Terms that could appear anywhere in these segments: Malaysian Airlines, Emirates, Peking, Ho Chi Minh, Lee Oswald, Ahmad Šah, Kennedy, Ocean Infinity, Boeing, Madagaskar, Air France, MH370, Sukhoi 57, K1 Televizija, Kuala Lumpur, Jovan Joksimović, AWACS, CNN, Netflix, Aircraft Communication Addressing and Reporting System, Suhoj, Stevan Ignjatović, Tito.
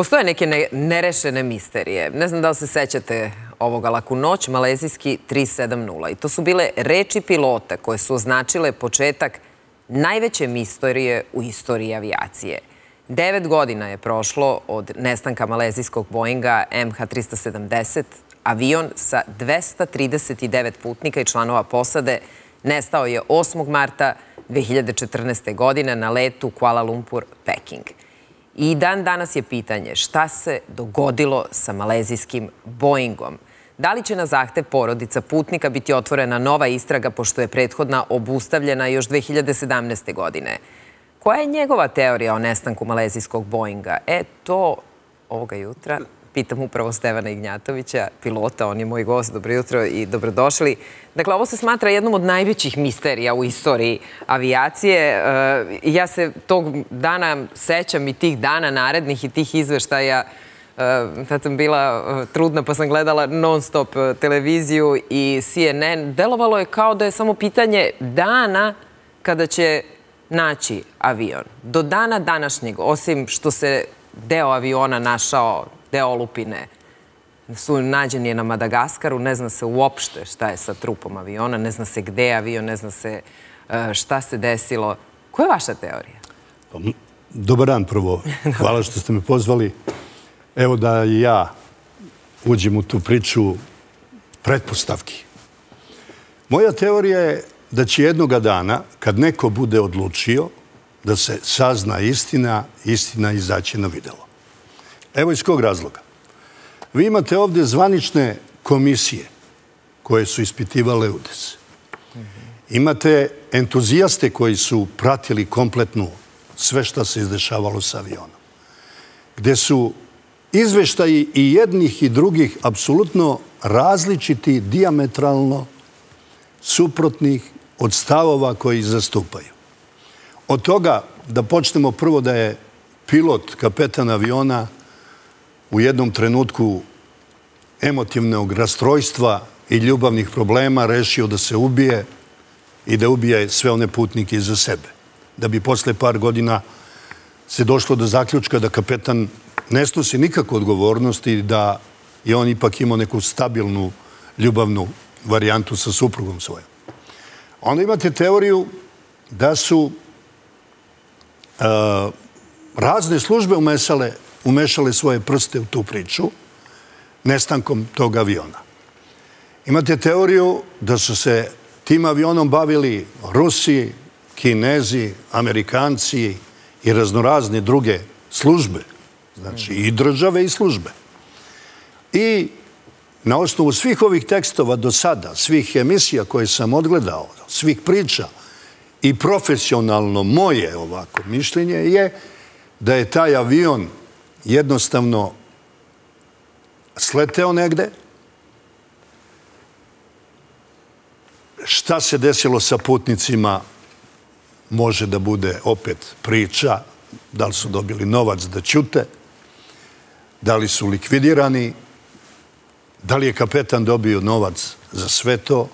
Postoje neke nerešene misterije. Ne znam da li se sećate ovoga, laku noć, malezijski 370. I to su bile reči pilota koje su označile početak najveće misterije u istoriji avijacije. 9 godina je prošlo od nestanka malezijskog Boeinga MH370. Avion sa 239 putnika i članova posade nestao je 8. marta 2014. godine na letu Kuala Lumpur, Peking. I dan danas je pitanje šta se dogodilo sa malezijskim Boeingom. Da li će na zahtev porodica putnika biti otvorena nova istraga pošto je prethodna obustavljena još 2017. godine? Koja je njegova teorija o nestanku malezijskog Boeinga? To ovoga jutra pitam upravo Stevana Ignjatovića, pilota, on je moj gost. Dobro jutro i dobrodošli. Dakle, ovo se smatra jednom od najvećih misterija u istoriji avijacije. Ja se tog dana sećam i tih dana narednih i tih izveštaja. Tad sam bila trudna pa sam gledala non-stop televiziju i CNN. Delovalo je kao da je samo pitanje dana kada će naći avion. Do dana današnjeg, osim što se deo aviona našao, deo olupine, su nađeni je na Madagaskaru, ne zna se uopšte šta je sa trupom aviona, ne zna se gde je avion, ne zna se šta se desilo. Koja je vaša teorija? Dobar dan prvo. Hvala što ste me pozvali. Evo da ja uđem u tu priču pretpostavki. Moja teorija je da će jednoga dana, kad neko bude odlučio da se sazna istina, istina izaći na videlo. Evo iz kog razloga. Vi imate ovdje zvanične komisije koje su ispitivale udes. Imate entuzijaste koji su pratili kompletno sve što se izdešavalo sa avionom. Gde su izveštaji i jednih i drugih apsolutno različiti, dijametralno suprotnih od stavova koji zastupaju. Od toga da počnemo prvo da je pilot, kapetan aviona, u jednom trenutku emotivnog rastrojstva i ljubavnih problema rešio da se ubije i da ubije sve one putnike iza sebe. Da bi posle par godina se došlo do zaključka da kapetan ne snosi nikakvu odgovornost i da je on ipak imao neku stabilnu ljubavnu varijantu sa suprugom svojom. Onda imate teoriju da su razne službe umešale svoje prste u tu priču nestankom tog aviona. Imate teoriju da su se tim avionom bavili Rusi, Kinezi, Amerikanci i raznorazne druge službe. Znači i države i službe. I na osnovu svih ovih tekstova do sada, svih emisija koje sam odgledao, svih priča i profesionalno moje ovako mišljenje je da je taj avion jednostavno sleteo negde. Šta se desilo sa putnicima može da bude opet priča. Da li su dobili novac da ćute, da li su likvidirani, da li je kapetan dobio novac za sve to,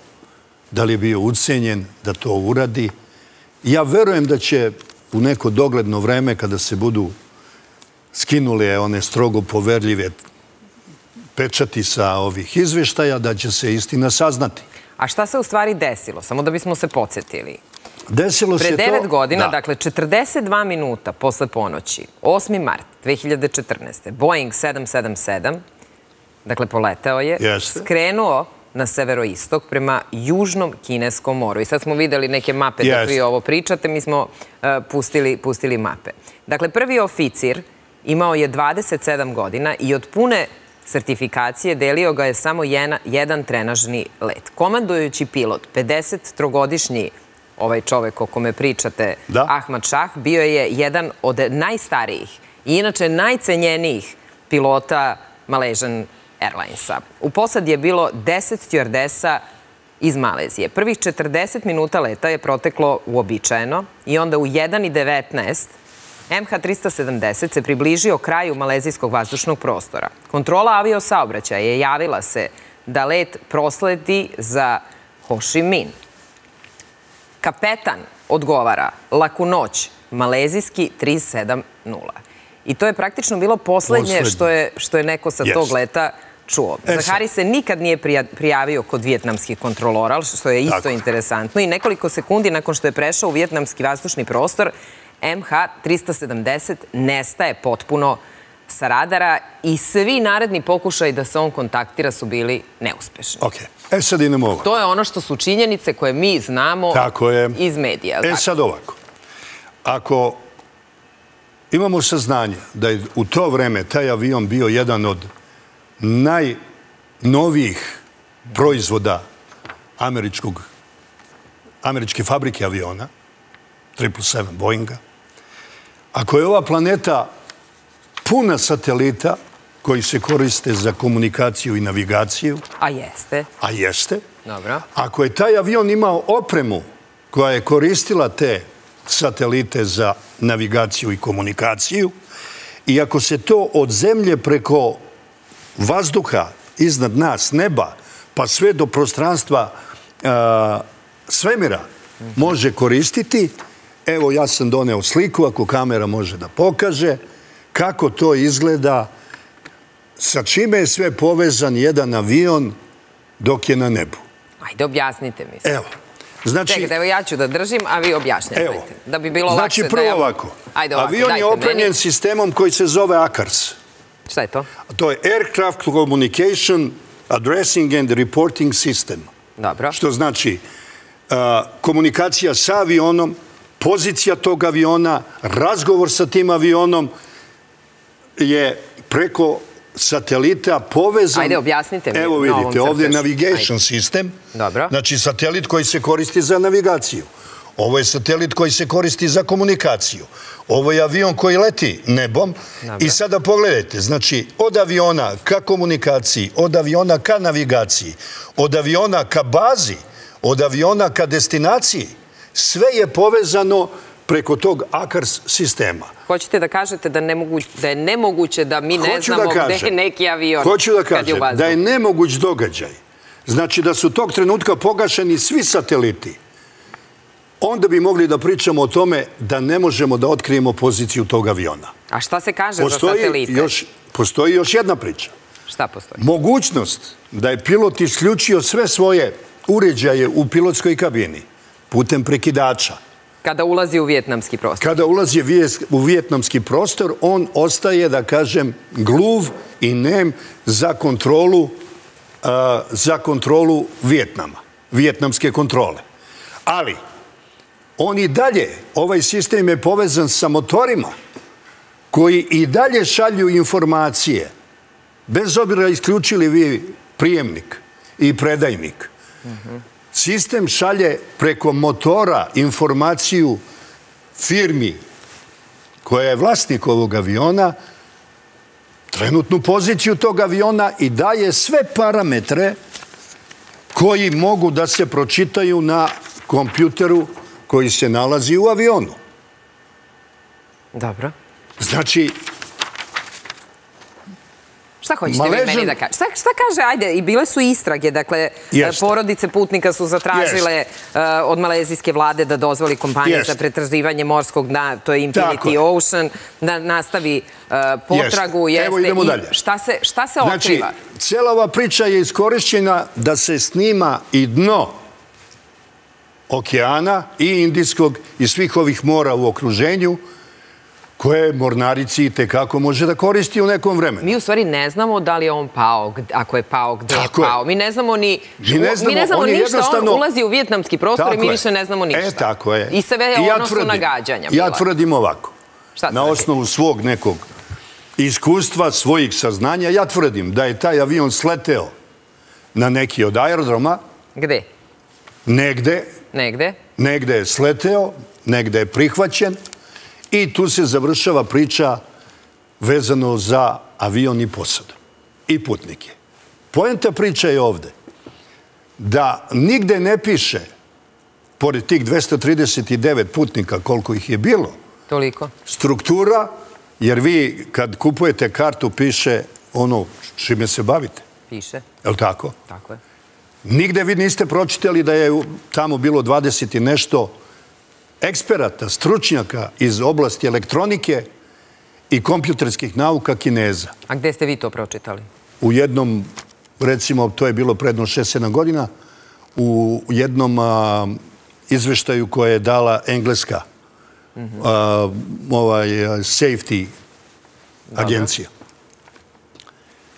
da li je bio ucenjen da to uradi. Ja verujem da će u neko dogledno vreme kada se budu skinule one strogo poverljive pečati sa ovih izveštaja, da će se istina saznati. A šta se u stvari desilo? Samo da bismo se podsjetili. Desilo se to... Pre 9 godina, dakle 42 minuta posle ponoći, 8. mart 2014. Boeing 777, dakle poleteo je, skrenuo na severoistok prema južnom Kineskom moru. I sad smo videli neke mape da vi ovo pričate, mi smo pustili mape. Dakle, prvi oficir imao je 27 godina i od pune sertifikacije delio ga je samo jedan trenažni let. Komandujući pilot, 53-godišnji ovaj čovek o kome pričate, Ahmad Šah, bio je jedan od najstarijih i inače najcenjenijih pilota Malaysian Airlinesa. U posadi je bilo 10 stjordesa iz Malezije. Prvih 40 minuta leta je proteklo uobičajeno i onda u 1:19 MH370 se približio kraju malezijskog vazdušnog prostora. Kontrola aviosaobraćaja je javila se da let prosledi za Ho Chi Minh. Kapetan odgovara: laku noć, malezijski 370. I to je praktično bilo poslednje što je neko sa tog leta čuo. Zahari se nikad nije prijavio kod vijetnamskih kontrolora, ali što je isto interesantno. I nekoliko sekundi nakon što je prešao u vijetnamski vazdušni prostor, MH370 nestaje potpuno sa radara i svi naredni pokušaj da se on kontaktira su bili neuspešni. Sad idemo ovako. To je ono što su činjenice koje mi znamo iz medija. Sad ovako. Ako imamo saznanja da je u to vreme taj avion bio jedan od najnovijih proizvoda američke fabrike aviona, 777 Boeinga, ako je ova planeta puna satelita koji se koriste za komunikaciju i navigaciju. A jeste. Dobro. Ako je taj avion imao opremu koja je koristila te satelite za navigaciju i komunikaciju, i ako se to od zemlje preko vazduha, iznad nas, neba, pa sve do prostranstva svemira može koristiti, evo ja sam doneo sliku, ako kamera može da pokaže, kako to izgleda, sa čime je sve povezan jedan avion dok je na nebu. Ajde, objasnite mi se. Evo. Čekajte, evo ja ću da držim, a vi objašnjavajte. Evo. Da bi bilo lakše da... Znači, prvo ovako. Ajde ovako, dajte meni. Avion je opremljen sistemom koji se zove ACARS. Šta je to? To je Aircraft Communication Addressing and Reporting System. Dobro. Što znači komunikacija sa avionom, pozicija tog aviona, razgovor sa tim avionom je preko satelita povezan... Ajde, objasnite mi. Evo vidite, ovdje je navigation system. Dobro. Znači, satelit koji se koristi za navigaciju. Ovo je satelit koji se koristi za komunikaciju. Ovo je avion koji leti nebom. I sada pogledajte, znači, od aviona ka komunikaciji, od aviona ka navigaciji, od aviona ka bazi, od aviona ka destinaciji, sve je povezano preko tog ACARS sistema. Hoćete da kažete da je nemoguće da mi ne znamo gde je neki avion? Hoću da kažem da je nemoguć događaj. Znači da su tog trenutka pogašeni svi sateliti. Onda bi mogli da pričamo o tome da ne možemo da otkrijemo poziciju tog aviona. A šta se kaže za satelite? Postoji još jedna priča. Šta postoji? Mogućnost da je pilot isključio sve svoje uređaje u pilotskoj kabini putem prekidača. Kada ulazi u vijetnamski prostor. Kada ulazi u vijetnamski prostor, on ostaje, da kažem, gluv i nem za kontrolu Vijetnama, vijetnamske kontrole. Ali, on i dalje, ovaj sistem je povezan sa motorima koji i dalje šalju informacije, bez obzira isključili vi prijemnik i predajnik. Sistem šalje preko motora informaciju firmi koja je vlasnik ovog aviona, trenutnu poziciju tog aviona i daje sve parametre koji mogu da se pročitaju na kompjuteru koji se nalazi u avionu. Dobro. Znači... Šta hoćete vi meni da kaže? Šta kaže? Ajde, i bile su istrage. Dakle, porodice putnika su zatražile od malezijske vlade da dozvoli kompaniji za pretraživanje morskog dna, to je Infinity Ocean, da nastavi potragu. Evo idemo dalje. Šta se otkriva? Znači, cijela ova priča je iskorišćena da se snima i dno okeana i Indijskog i svih ovih mora u okruženju, koje mornarici i tekako može da koristi u nekom vremenu. Mi u stvari ne znamo da li je on pao, ako je pao, gde je pao. Mi ne znamo ništa, on ulazi u vijetnamski prostor i mi više ne znamo ništa. E, tako je. I sve ono su nagađanja. Ja tvrdim ovako, na osnovu svog nekog iskustva, svojih saznanja, ja tvrdim da je taj avion sleteo na neki od aerodroma. Gde? Negde. Negde? Negde je sleteo, negde je prihvaćen. I tu se završava priča vezano za avion i posadu i putnike. Poenta priča je ovde da nigde ne piše, pored tih 239 putnika koliko ih je bilo, struktura, jer vi kad kupujete kartu piše ono čime se bavite. Piše. Je li tako? Tako je. Nigde vi niste pročitali da je tamo bilo 20 i nešto eksperata, stručnjaka iz oblasti elektronike i kompjuterskih nauka Kineza. A gdje ste vi to pročitali? U jednom, recimo, to je bilo predno 6-7 godina, u jednom izveštaju koje je dala engleska safety agencija.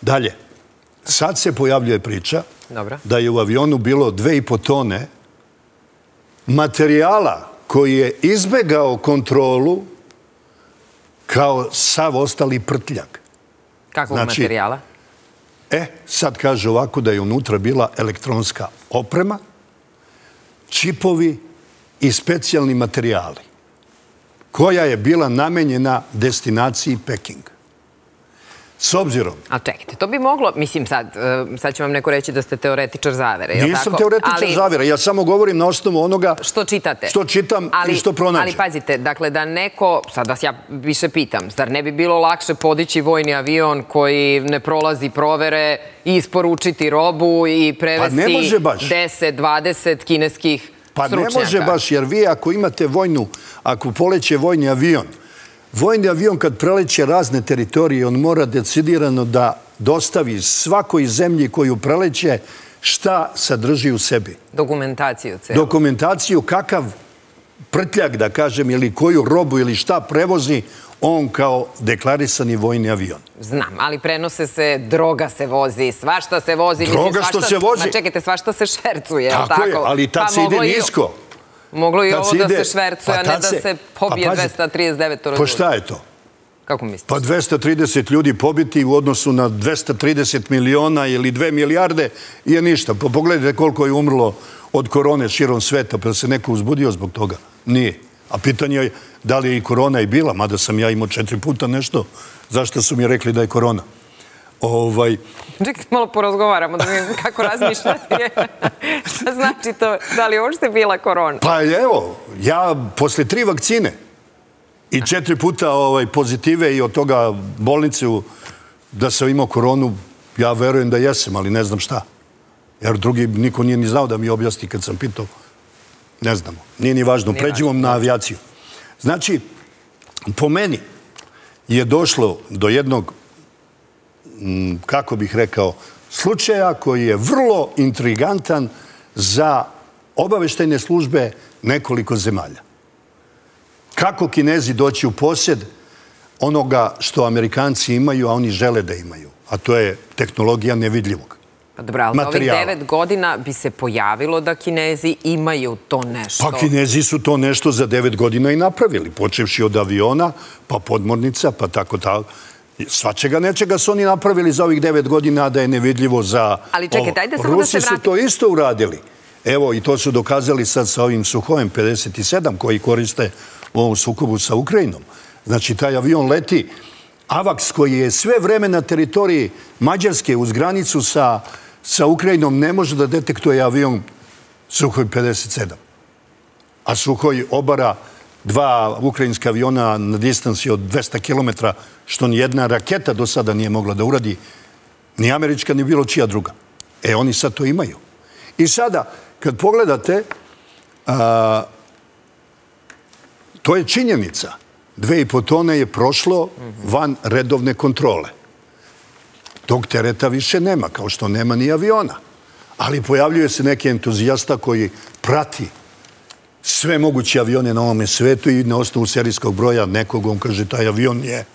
Dalje, sad se pojavljuje priča da je u avionu bilo 2,5 tone materijala koji je izbegao kontrolu kao sav ostali prtljak. Kakvog materijala? E, sad kaže ovako da je unutra bila elektronska oprema, čipovi i specijalni materijali, koja je bila namenjena destinaciji Peking. S obzirom... A čekajte, to bi moglo... Mislim, sad će vam neko reći da ste teoretičar zavere, je li tako? Nisam teoretičar zavere, ja samo govorim na osnovu onoga... Što čitate. Što čitam i što pronađem. Ali pazite, dakle, da neko... Sad vas ja više pitam, zar ne bi bilo lakše podići vojni avion koji ne prolazi provere i isporučiti robu i prevesti 10-20 kineskih stručnjaka? Pa ne može baš, jer vi ako imate vojnu... Ako poleće vojni avion... Vojni avion kad preleće razne teritorije, on mora decidirano da dostavi svakoj zemlji koju preleće šta sadrži u sebi. Dokumentaciju celu. Dokumentaciju, kakav prtljak, da kažem, ili koju robu ili šta prevozi on kao deklarisani vojni avion. Znam, ali prenose se, droga se vozi, svašta se vozi. Droga što se vozi. Ma čekajte, svašta se švercuje. Tako je, ali tad se ide nisko. Moglo i ovo da se švercuje, a ne da se pobije 239 ljudi. Pa šta je to? Kako mislite? Pa 230 ljudi pobiti u odnosu na 230 miliona ili 2 milijarde je ništa. Pa pogledajte koliko je umrlo od korone širom sveta, pa se neko uzbudio zbog toga. Nije. A pitanje je da li je i korona i bila, mada sam ja imao 4 puta nešto, zašto su mi rekli da je korona. Čekaj, malo porazgovaramo da mi kako razmišljati je. Znači to, da li je uopšte bila korona? Pa evo, ja posle 3 vakcine i 4 puta pozitive i od toga bolnice da sam imao koronu, ja verujem da jesam, ali ne znam šta. Jer drugi niko nije ni znao da mi objasni kad sam pitao. Ne znamo, nije ni važno. Pređemo na avijaciju. Znači, po meni je došlo do jednog, kako bih rekao, slučaja koji je vrlo intrigantan za obaveštajne službe nekoliko zemalja. Kako Kinezi doći u posjed onoga što Amerikanci imaju, a oni žele da imaju, a to je tehnologija nevidljivog materijala. Dobro, ali za ovih 9 godina bi se pojavilo da Kinezi imaju to nešto. Pa Kinezi su to nešto za 9 godina i napravili, počevši od aviona, pa podmornica, pa tako tako. Svačega nečega su oni napravili za ovih 9 godina da je nevidljivo za... Ali čekajte, ajde samo da se vratim. Rusi su to isto uradili. Evo, i to su dokazali sad sa ovim Suhojem 57 koji koriste u ovom sukobu sa Ukrajinom. Znači, taj avion leti. AWACS koji je sve vreme na teritoriji Mađarske uz granicu sa Ukrajinom ne može da detektuje avion Suhoj 57. A Suhoj obara 2 ukrajinska aviona na distanci od 200 kilometra, što nijedna raketa do sada nije mogla da uradi, ni američka, ni bilo čija druga. E, oni sad to imaju. I sada, kad pogledate, to je činjenica. 2,5 tone je prošlo van redovne kontrole. Tog tereta više nema, kao što nema ni aviona. Ali pojavljuje se neki entuzijasta koji prati sve moguće avione na ovome svetu i na osnovu serijskog broja nekog, on kaže, taj avion je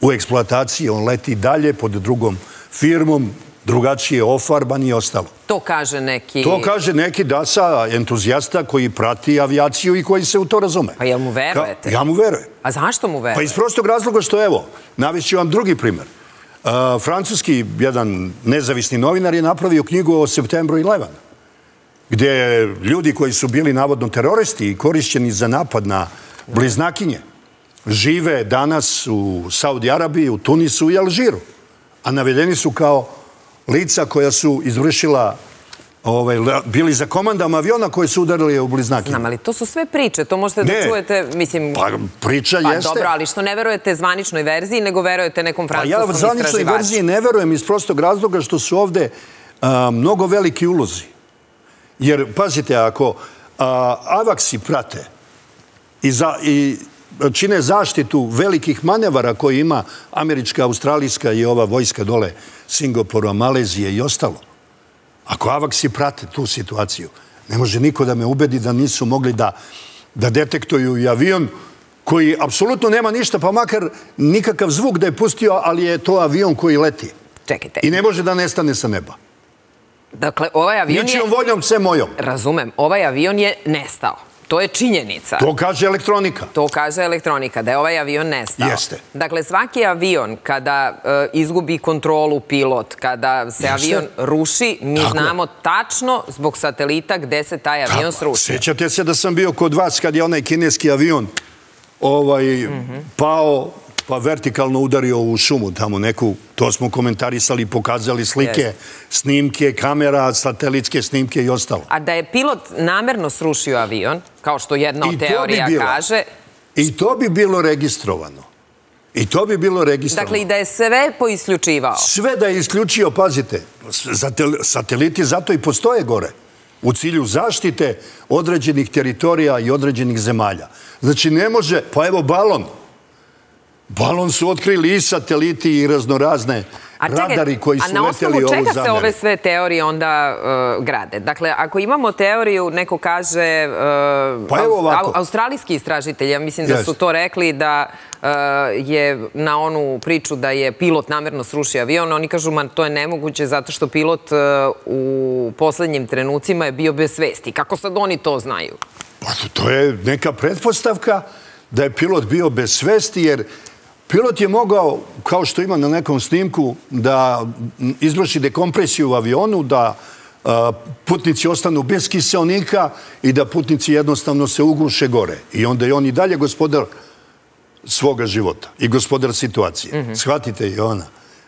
u eksploataciji, on leti dalje pod drugom firmom, drugačije ofarban i ostalo. To kaže neki... To kaže neki dasa entuzijasta koji prati avijaciju i koji se u to razume. Pa jel mu verujete? Ja mu verujem. A zašto mu verujete? Pa iz prostog razloga što, evo, navešću vam drugi primjer. Francuski jedan nezavisni novinar je napravio knjigu o septembru 11. gdje ljudi koji su bili navodno teroristi i korišćeni za napad na bliznakinje žive danas u Saudi Arabiji, u Tunisu i Alžiru. A navedeni su kao lica koja su izvršila, bili za komandama aviona koje su udarili u bliznakinje. Znam, ali to su sve priče, to možete da čujete, mislim... Pa priča jeste. Pa dobro, ali što ne verujete zvaničnoj verziji, nego verujete nekom francuskom istraživaču. Ja zvaničnoj verziji ne verujem iz prostog razloga što su ovde mnogo veliki ulozi. Jer, pazite, ako AWACS-i prate i čine zaštitu velikih manevara koje ima američka, australijska i ova vojska dole Singapura, Malezije i ostalo. Ako AWACS-i prate tu situaciju, ne može niko da me ubedi da nisu mogli da detektuju i avion koji apsolutno nema ništa, pa makar nikakav zvuk da je pustio, ali je to avion koji leti. Čekajte. I ne može da nestane sa neba. Dakle, ovaj avion je... Ničijom voljom, sve mojom. Razumem. Ovaj avion je nestao. To je činjenica. To kaže elektronika. To kaže elektronika, da je ovaj avion nestao. Jeste. Dakle, svaki avion kada izgubi kontrolu pilot, kada se avion ruši, mi znamo tačno zbog satelita gde se taj avion srušio. Sjećate se da sam bio kod vas kad je onaj kineski avion pao, pa vertikalno udario u šumu tamo neku. To smo komentarisali, pokazali slike, snimke, kamera, satelitske snimke i ostalo. A da je pilot namerno srušio avion, kao što jedna od teorija kaže... I to bi bilo registrovano. I to bi bilo registrovano. Dakle, i da je sve poisključivao. Sve da je isključio, pazite, sateliti zato i postoje gore. U cilju zaštite određenih teritorija i određenih zemalja. Znači, ne može... Pa evo, balon. Balon su otkrili i sateliti i raznorazne radari koji su leteli ovu zameru. A na osnovu čega se ove sve teorije onda grade? Dakle, ako imamo teoriju, neko kaže... Pa evo ovako. Australijski istražitelj, ja mislim da su to rekli da je na onu priču da je pilot namerno srušio avion. Oni kažu, man, to je nemoguće zato što pilot u poslednjim trenucima je bio bez svesti. Kako sad oni to znaju? Pa to je neka pretpostavka da je pilot bio bez svesti, jer... Pilot je mogao, kao što ima na nekom snimku, da izvrši dekompresiju u avionu, da putnici ostanu bez kiseonika i da putnici jednostavno se uguše gore. I onda je on i dalje gospodar svoga života i gospodar situacije. Shvatite je ona.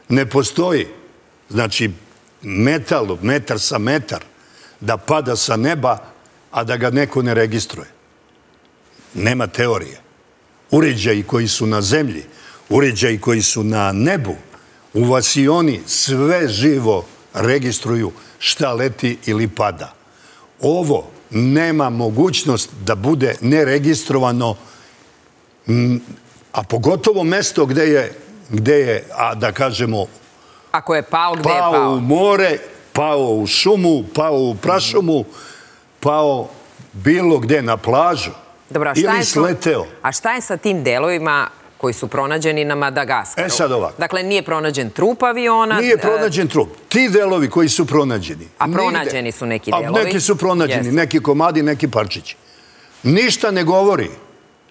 Ne postoji, znači, metar sa metar, da pada sa neba, a da ga neko ne registruje. Nema teorije. Uređaji koji su na zemlji, uređaji koji su na nebu, u vasioni sve živo registruju šta leti ili pada. Ovo nema mogućnost da bude neregistrovano, a pogotovo mesto gde je, a da kažemo... Ako je pao, gde je pao? Pao u more, pao u šumu, pao u prašumu, pao bilo gde na plažu ili sleteo. A šta je sa tim delovima koji su pronađeni na Madagaskaru? E sad ovako. Dakle, nije pronađen trup aviona? Nije pronađen trup. Ti delovi koji su pronađeni. A pronađeni su neki delovi? Neki su pronađeni, neki komadi, neki parčići. Ništa ne govori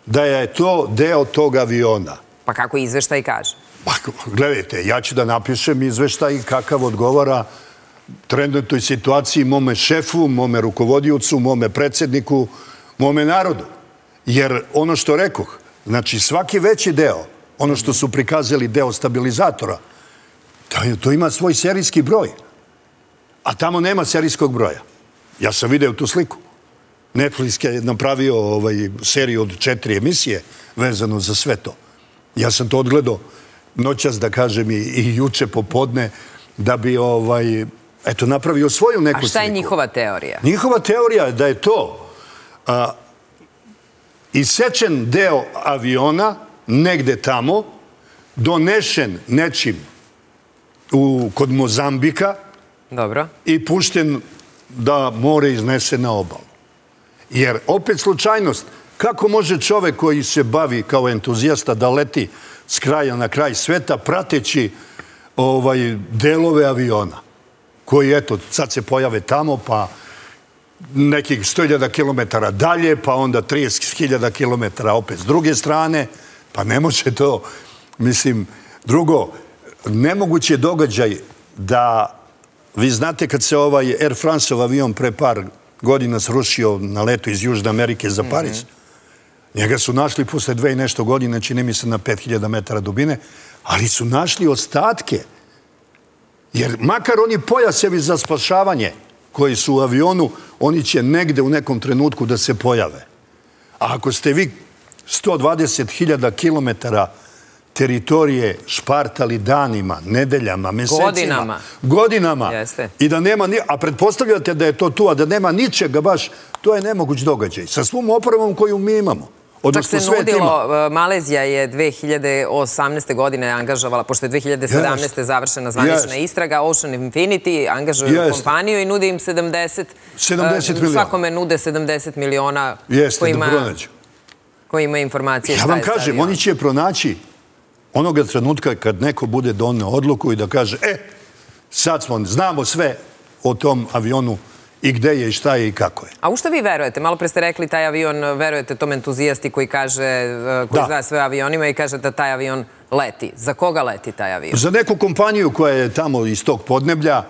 da je to deo tog aviona. Pa kako izveštaj kaže? Pa gledajte, ja ću da napišem izveštaj kakav odgovara trenutnoj situaciji mome šefu, mome rukovodiocu, mome predsedniku, mome narodu. Jer ono što rekoh, znači, svaki veći deo, ono što su prikazali deo stabilizatora, to ima svoj serijski broj. A tamo nema serijskog broja. Ja sam video tu sliku. Netflix je napravio seriju od 4 emisije vezano za sve to. Ja sam to odgledao noćas, da kažem, i juče popodne, da bi napravio svoju neku sliku. A šta je njihova teorija? Njihova teorija je da je to isečen deo aviona negde tamo, donešen nečim kod Mozambika i pušten da more iznese na obalu. Jer opet slučajnost, kako može čovek koji se bavi kao entuzijasta da leti s kraja na kraj sveta prateći delove aviona koji, eto, sad se pojave tamo, pa nekih 100.000 kilometara dalje, pa onda 30.000 kilometara opet s druge strane, pa ne može to, mislim, drugo, nemoguć je događaj da, vi znate kad se ovaj Air France-ov avion pre par godina srušio na letu iz Južne Amerike za Pariz, njega su našli posle 2 i nešto godine, čini mi se na 5.000 metara dubine, ali su našli ostatke, jer makar oni pojasevi za spašavanje koji su u avionu, oni će negde u nekom trenutku da se pojave. A ako ste vi 120.000 kilometara teritorije špartali danima, nedeljama, mesecima, godinama, i da nema, a pretpostavljate da je to tu, a da nema ničega baš, to je nemoguć događaj. Sa svom opremom koju mi imamo. Čak se nudilo, Malezija je 2018. godine angažovala, pošto je 2017. završena zvanična istraga, Ocean Infinity angažuju kompaniju i nudi im 70 miliona. Svakome nude 70 miliona koji ima informacije. Ja vam kažem, oni će pronaći onoga trenutka kad neko bude donio odluku i da kaže, sad smo, znamo sve o tom avionu, i gde je, i šta je, i kako je. A u što vi verujete? Malo pre ste rekli taj avion, verujete tom entuzijasti koji zna sve o avionima i kaže da taj avion leti. Za koga leti taj avion? Za neku kompaniju koja je tamo iz tog podneblja.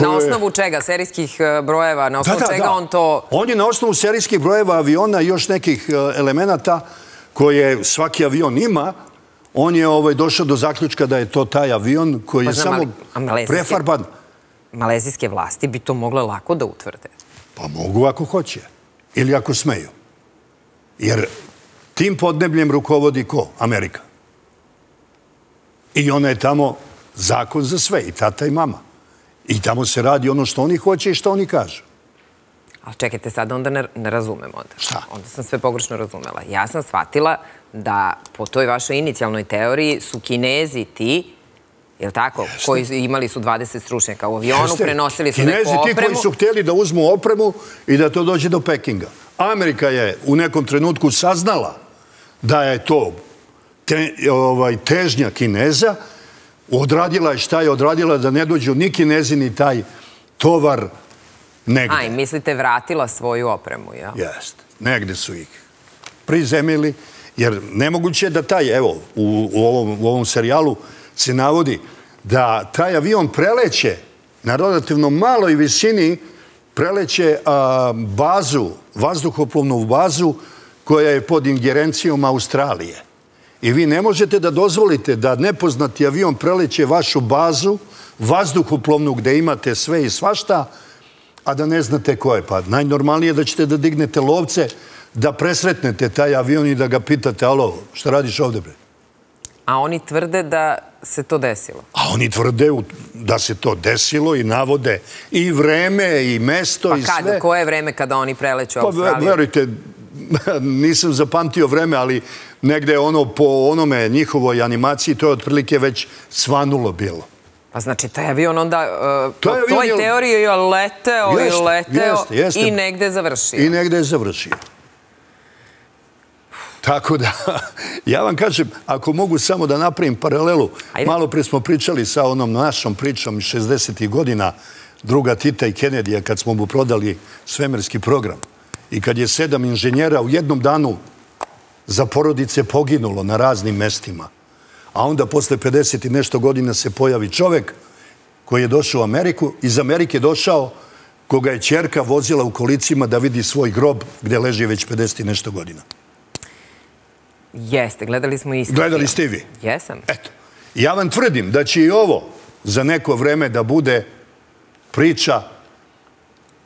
Na osnovu čega? Serijskih brojeva? Na osnovu čega on to... On je na osnovu serijskih brojeva aviona i još nekih elemenata koje svaki avion ima. On je došao do zaključka da je to taj avion koji je samo prefarban. Malezijske vlasti bi to mogle lako da utvrde? Pa mogu ako hoće. Ili ako smeju. Jer tim podnebljem rukovodi ko? Amerika. I ona je tamo zakon za sve. I tata i mama. I tamo se radi ono što oni hoće i što oni kažu. Ali čekajte, sad onda ne razumem onda. Šta? Onda sam sve pogrešno razumela. Ja sam shvatila da po toj vašoj inicijalnoj teoriji su Kinezi ti koji imali su 20 stručnjaka u avionu, prenosili su neku opremu. Kinezi ti koji su htjeli da uzmu opremu i da to dođe do Pekinga. Amerika je u nekom trenutku saznala da je to težnja Kineza, odradila je šta je odradila da ne dođu ni Kinezi ni taj tovar negde. Aj, mislite, vratila svoju opremu, jel? Jeste, negde su ih prizemili, jer nemoguće je da taj, evo, u ovom serijalu se navodi da taj avion preleće na relativno maloj visini, preleće bazu, vazduhoplovnu bazu koja je pod ingerencijom Australije. I vi ne možete da dozvolite da nepoznati avion preleće vašu bazu, vazduhoplovnu gde imate sve i svašta, a da ne znate ko je. Pa najnormalnije je da ćete da dignete lovce, da presretnete taj avion i da ga pitate, alo, šta radiš ovde bre? A oni tvrde da se to desilo. A oni tvrde da se to desilo i navode i vreme, i mesto, i sve. Pa kada? Koje je vreme kada oni preleću Australiju? Pa verujte, nisam zapamtio vreme, ali negde ono po onome njihovoj animaciji to je otprilike već svanulo bilo. Pa znači, taj avion onda po toj teoriji je leteo i negde je završio. I negde je završio. Tako da, ja vam kažem, ako mogu samo da napravim paralelu, malo pre smo pričali sa onom našom pričom iz 60. godina druga Tita i Kennedyja kad smo mu prodali svemirski program i kad je 7 inženjera u jednom danu za porodice poginulo na raznim mestima, a onda posle 50 i nešto godina se pojavi čovek koji je došao u Ameriku, iz Amerike došao, koga je ćerka vozila u kolicima da vidi svoj grob gde leži već 50 i nešto godina. Jeste, gledali smo isti. Gledali ste vi? Jesam. Eto, ja vam tvrdim da će i ovo za neko vreme da bude priča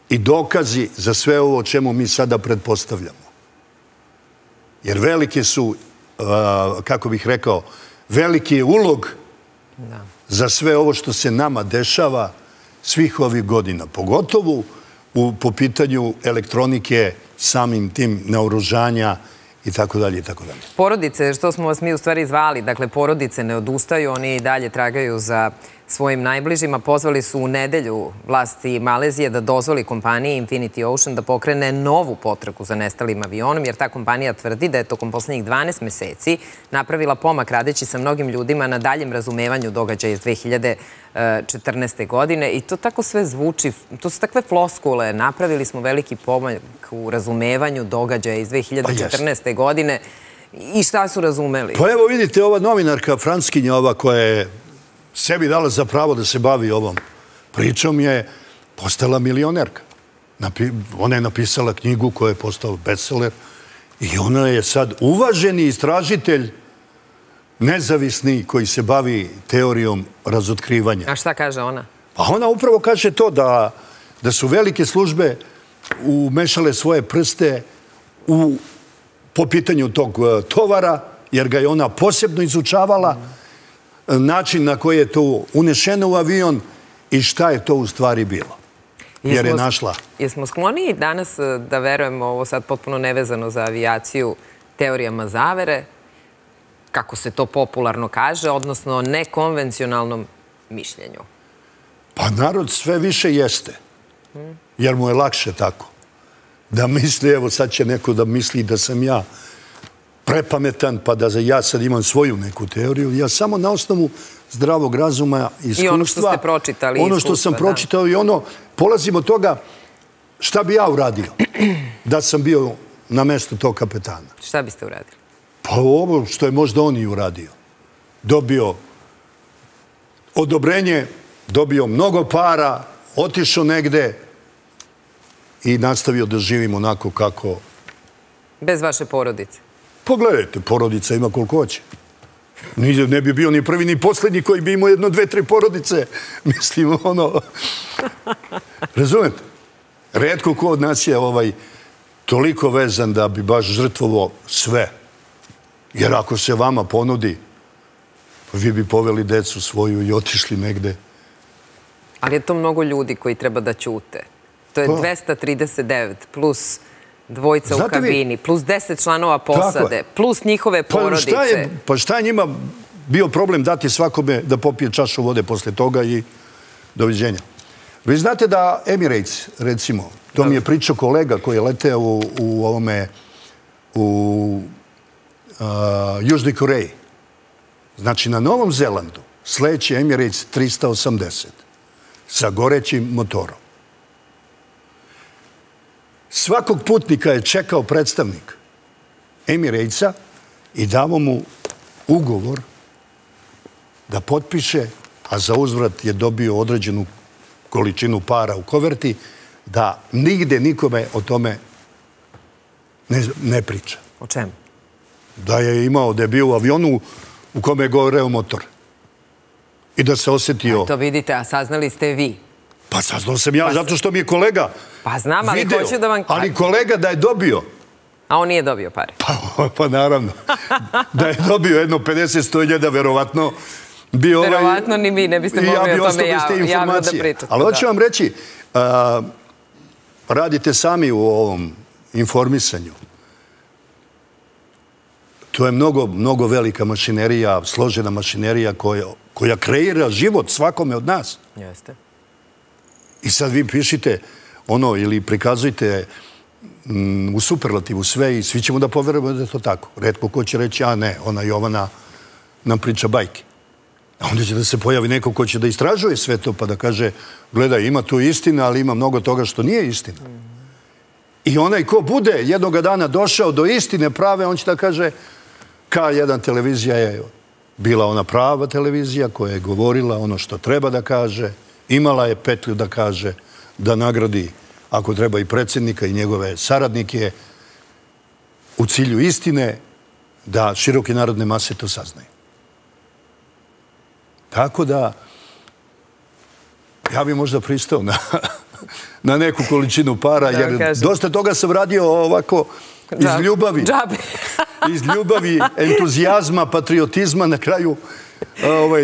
i dokazi za sve ovo o čemu mi sada pretpostavljamo. Jer velike su, kako bih rekao, veliki je ulog za sve ovo što se nama dešava svih ovih godina. Pogotovo po pitanju elektronike, samim tim naoružanja, i tako dalje, i tako dalje. Porodice, što smo vas mi u stvari zvali, dakle, porodice ne odustaju, oni i dalje tragaju za svojim najbližima. Pozvali su u nedelju vlasti Malezije da dozvoli kompaniji Infinity Ocean da pokrene novu potragu za nestalim avionom, jer ta kompanija tvrdi da je tokom poslednjih 12 meseci napravila pomak radeći sa mnogim ljudima na daljem razumevanju događaja iz 2014. godine. I to tako sve zvuči, to su takve floskule. Napravili smo veliki pomak u razumevanju događaja iz 2014. godine. I šta su razumeli? Pa evo vidite, ova novinarka francuskinja, ova koja je sebi dala za pravo da se bavi ovom pričom, je postala milionerka. Ona je napisala knjigu koja je postala bestseller i ona je sad uvaženi istražitelj nezavisni koji se bavi teorijom razotkrivanja. A šta kaže ona? Pa ona upravo kaže to da su velike službe umešale svoje prste po pitanju tog tovara, jer ga je ona posebno izučavala, način na koji je to unešeno u avion i šta je to u stvari bilo. jer je našla. Jesmo skloni danas da verujemo, ovo sad potpuno nevezano za avijaciju, teorijama zavere, kako se to popularno kaže, odnosno nekonvencionalnom mišljenju? Pa narod sve više jeste, jer mu je lakše tako. Da misli, evo sad će neko da misli da sam ja prepametan, pa da ja sad imam svoju neku teoriju. Ja samo na osnovu zdravog razuma i iskustva. I ono što ste pročitali. Ono što sam pročitao i ono, polazim od toga šta bi ja uradio da sam bio na mestu tog kapetana. Šta biste uradili? Pa ovo što je možda on i uradio. Dobio odobrenje, dobio mnogo para, otišao negde i nastavio da živim onako kako... Bez vaše porodice? Pogledajte, porodica ima koliko hoće. Ne bi bio ni prvi, ni posljednji koji bi imao jedno, dve, tri porodice. Mislim, ono... Razumete? Retko ko od nas je toliko vezan da bi baš žrtvovao sve. Jer ako se vama ponudi, vi bi poveli decu svoju i otišli negde. Ali je to mnogo ljudi koji treba da ćute. To je 239 plus dvojica u kabini, plus 10 članova posade, plus njihove porodice. Pa šta je njima bio problem dati svakome da popije čašu vode posle toga i doviđenja? Vi znate da Emirates, recimo, to mi je pričao kolega koji je leteo u Južnoj Koreji. Znači, na Novom Zelandu sleće Emirates 380 sa gorećim motorom. Svakog putnika je čekao predstavnik Emiratesa i davo mu ugovor da potpiše, a za uzvrat je dobio određenu količinu para u koverti, da nigde nikome o tome ne priča. O čemu? Da je bio u avionu u kome je goreo motor. I da se osjetio... To vidite, a saznali ste vi. Pa saznao sam ja, zato što mi je kolega video. Ali kolega da je dobio... A on nije dobio pare. Pa naravno. Da je dobio jedno 50-100.000, verovatno... Verovatno ni mi ne biste mogli o tome javno da pričate. Ali hoću vam reći, radite sami u ovom informisanju. To je mnogo velika mašinerija, složena mašinerija koja kreira život svakome od nas. Jeste. I sad vi pišite ono ili prikazujete u superlativu sve i svi ćemo da poverujemo da je to tako. Retko ko će reći, a ne, ona Jovana nam priča bajke. A onda će da se pojavi neko ko će da istražuje sve to pa da kaže, gledaj, ima tu istina, ali ima mnogo toga što nije istina. I onaj ko bude jednoga dana došao do istine prave, on će da kaže K1 televizija je bila ona prava televizija koja je govorila ono što treba da kaže, imala je petlju da kaže, da nagradi ako treba i predsjednika i njegove saradnike u cilju istine da široke narodne mase to saznaju. Tako da ja bi možda pristao na neku količinu para, jer dosta toga sam radio ovako iz ljubavi. Iz ljubavi, entuzijazma, patriotizma, na kraju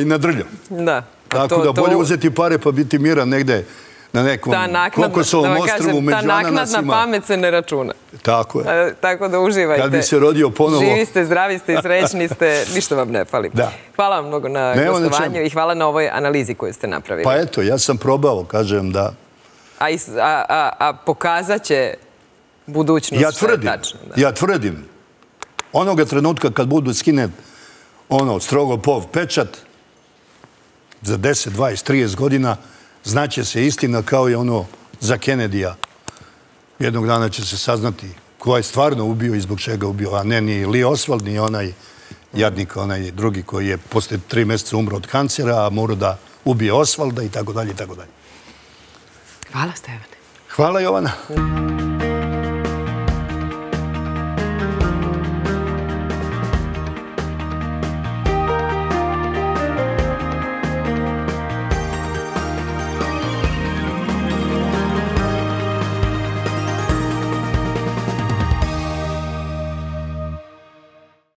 nadrljam. Da. Tako da bolje uzeti pare pa biti miran negde na nekom kokosovom ostrvu među ananasima. Ta naknadna pamet se ne računa. Tako je. Tako da uživajte. Kad bi se rodio ponovo. Živi ste, zdravi ste i srećni ste. Ništa vam ne fali. Hvala vam mnogo na gostovanju i hvala na ovoj analizi koju ste napravili. Pa eto, ja sam probao, kažem da... A pokazat će budućnost što je tačno. Ja tvrdim. Onoga trenutka kad budu skinet Strogopov pečat, za 10, 20, 30 godina znaće se istina kao i ono za Kennedyja. Jednog dana će se saznati ko je stvarno ubio i zbog čega ubio, a ne ni Lee Oswald, ni onaj jadnik, onaj drugi koji je posle 3 meseca umro od kancera, a morao da ubije Oswalda i tako dalje. Hvala, Stevane. Hvala, Jovana.